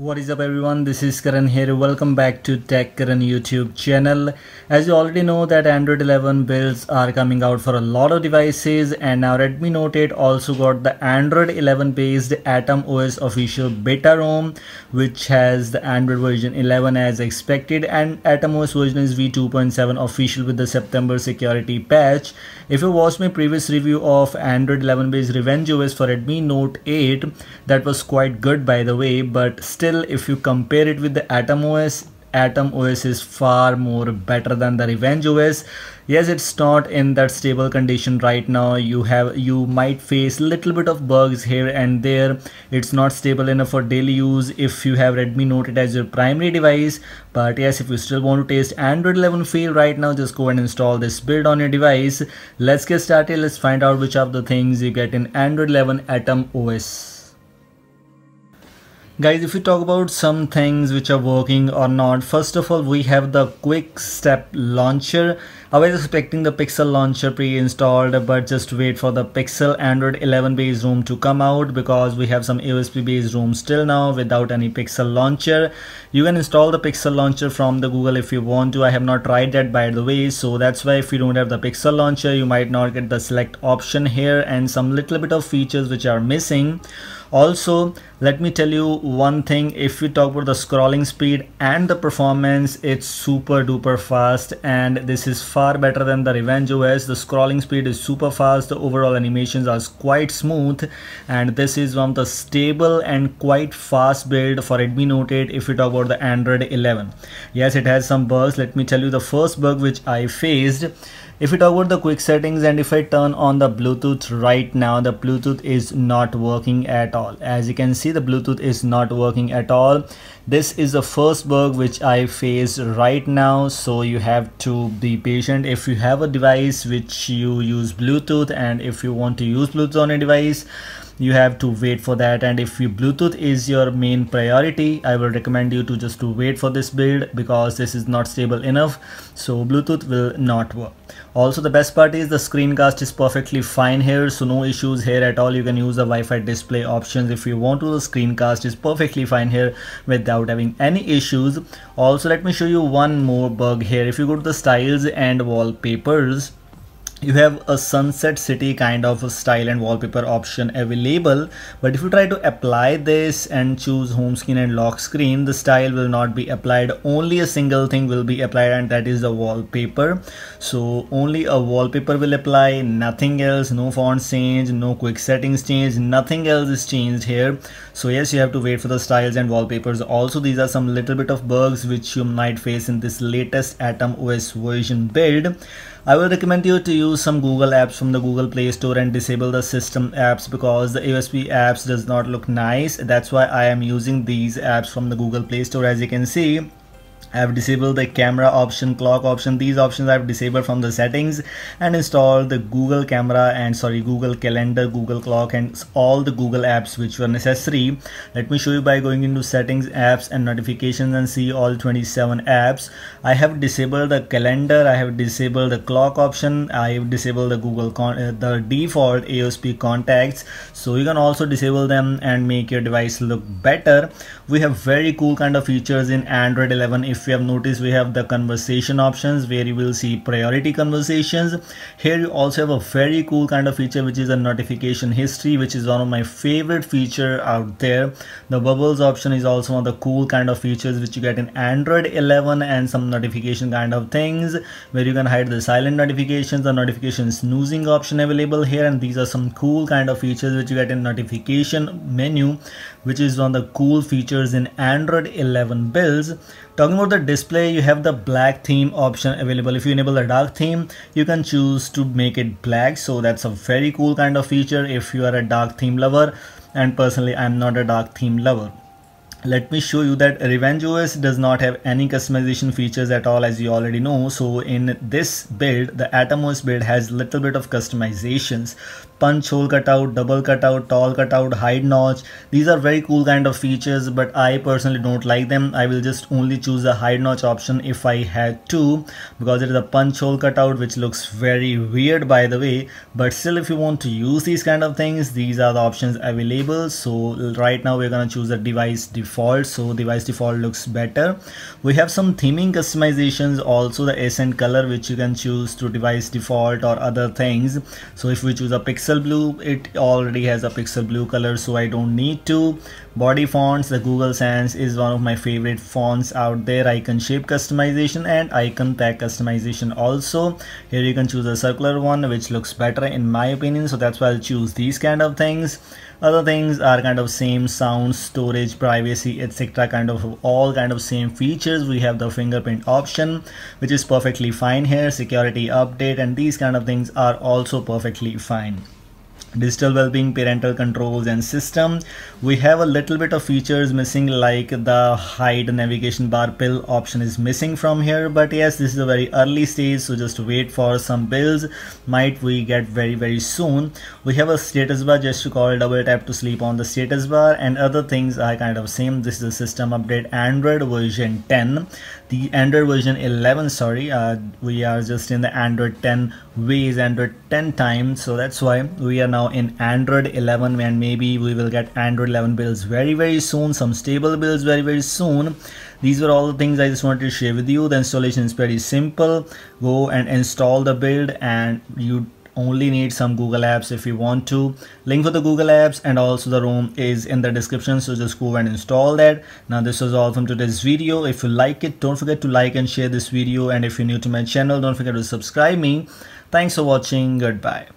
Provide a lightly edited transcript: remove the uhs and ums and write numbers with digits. What is up everyone, this is Karan here. Welcome back to Tech Karan YouTube channel. As you already know that Android 11 builds are coming out for a lot of devices, and now Redmi Note 8 also got the Android 11 based AtomOS official beta ROM, which has the Android version 11 as expected, and AtomOS version is v2.7 official with the September security patch. If you watched my previous review of Android 11 based Revenge OS for Redmi Note 8, that was quite good by the way, but still if you compare it with the AtomOS, AtomOS is far more better than the Revenge OS. Yes, it's not in that stable condition right now. You might face little bit of bugs here and there. It's not stable enough for daily use if you have Redmi Note 8 as your primary device. But yes, if you still want to taste Android 11 feel right now, just go and install this build on your device. Let's get started. Let's find out which of the things you get in Android 11 AtomOS. Guys, if we talk about some things which are working or not, first of all, we have the Quick Step Launcher. I was expecting the Pixel launcher pre-installed, but just wait for the Pixel Android 11 based ROM to come out, because we have some AOSP based ROMs till now without any Pixel launcher. You can install the Pixel launcher from the Google if you want to. I have not tried that by the way, so that's why if you don't have the Pixel launcher, you might not get the select option here and some little bit of features which are missing. Also, let me tell you one thing, if we talk about the scrolling speed and the performance, it's super duper fast, and this is far better than the Revenge OS. The scrolling speed is super fast, the overall animations are quite smooth, and this is one of the stable and quite fast build for Redmi Note 8 if we talk about the Android 11. Yes, it has some bugs. Let me tell you the first bug which I faced. If we talk about the quick settings, and if I turn on the Bluetooth right now, the Bluetooth is not working at all. As you can see, the Bluetooth is not working at all. This is the first bug which I face right now, so you have to be patient if you have a device which you use Bluetooth, and if you want to use Bluetooth on a device, you have to wait for that. And if Bluetooth is your main priority, I will recommend you to just wait for this build, because this is not stable enough, so Bluetooth will not work. Also, the best part is the screencast is perfectly fine here, so no issues here at all. You can use the Wi-Fi display options if you want to. The screencast is perfectly fine here without having any issues. Also, let me show you one more bug here. If you go to the styles and wallpapers, you have a sunset city kind of a style and wallpaper option available, but if you try to apply this and choose home screen and lock screen, the style will not be applied. Only a single thing will be applied, and that is the wallpaper. So only a wallpaper will apply, nothing else. No font change, no quick settings change, nothing else is changed here. So yes, you have to wait for the styles and wallpapers. Also, these are some little bit of bugs which you might face in this latest AtomOS version build. I will recommend you to use some Google apps from the Google Play Store and disable the system apps, because the AOSP apps does not look nice. That's why I am using these apps from the Google Play Store. As you can see, I have disabled the camera option, clock option. These options I have disabled from the settings, and installed the Google Camera and Google Calendar, Google Clock, and all the Google apps which were necessary. Let me show you by going into settings, apps and notifications, and see all 27 apps. I have disabled the calendar, I have disabled the clock option, I have disabled the Google the default AOSP contacts. So you can also disable them and make your device look better. We have very cool kind of features in Android 11. If you have noticed, we have the conversation options where you will see priority conversations. Here you also have a very cool kind of feature which is a notification history, which is one of my favorite feature out there. The bubbles option is also one of the cool kind of features which you get in Android 11, and some notification kind of things where you can hide the silent notifications, the notification snoozing option available here, and these are some cool kind of features which you get in notification menu, which is one of the cool features in Android 11 builds. Talking about the display, you have the black theme option available. If you enable the dark theme, you can choose to make it black, so that's a very cool kind of feature if you are a dark theme lover, and personally I'm not a dark theme lover. Let me show you that Revenge OS does not have any customization features at all, as you already know. So in this build, the AtomOS build has little bit of customizations. Punch hole cutout, double cutout, tall cutout, hide notch. These are very cool kind of features, but I personally don't like them. I will just only choose the hide notch option if I had to, because it is a punch hole cutout which looks very weird by the way. But still, if you want to use these kind of things, these are the options available. So right now we're gonna choose the device default default, so device default looks better. We have some theming customizations, also the accent color which you can choose through device default or other things. So if we choose a pixel blue, it already has a pixel blue color, so I don't need to. Body fonts, the Google Sans is one of my favorite fonts out there. Icon shape customization and icon tag customization also. Here you can choose a circular one which looks better in my opinion, so that's why I'll choose these kind of things. Other things are kind of same, sound, storage, privacy, etc. kind of all kind of same features. We have the fingerprint option which is perfectly fine here, security update and these kind of things are also perfectly fine. Digital well-being, parental controls and system. We have a little bit of features missing, like the hide navigation bar pill option is missing from here, but yes, this is a very early stage, so just wait for some builds, might we get very soon. We have a status bar, just to call, double tap to sleep on the status bar, and other things are kind of same. This is a system update, Android version 10, the Android version 11, sorry, we are just in the Android 10 ways, Android 10 times, so that's why we are now in Android 11, and maybe we will get Android 11 builds very soon, some stable builds very soon. These were all the things I just wanted to share with you. The installation is pretty simple. Go and install the build, and you only need some Google apps if you want to. Link for the Google apps and also the ROM is in the description, so just go and install that. Now this was all from today's video. If you like it, don't forget to like and share this video, and if you're new to my channel, don't forget to subscribe me. Thanks for watching. Goodbye.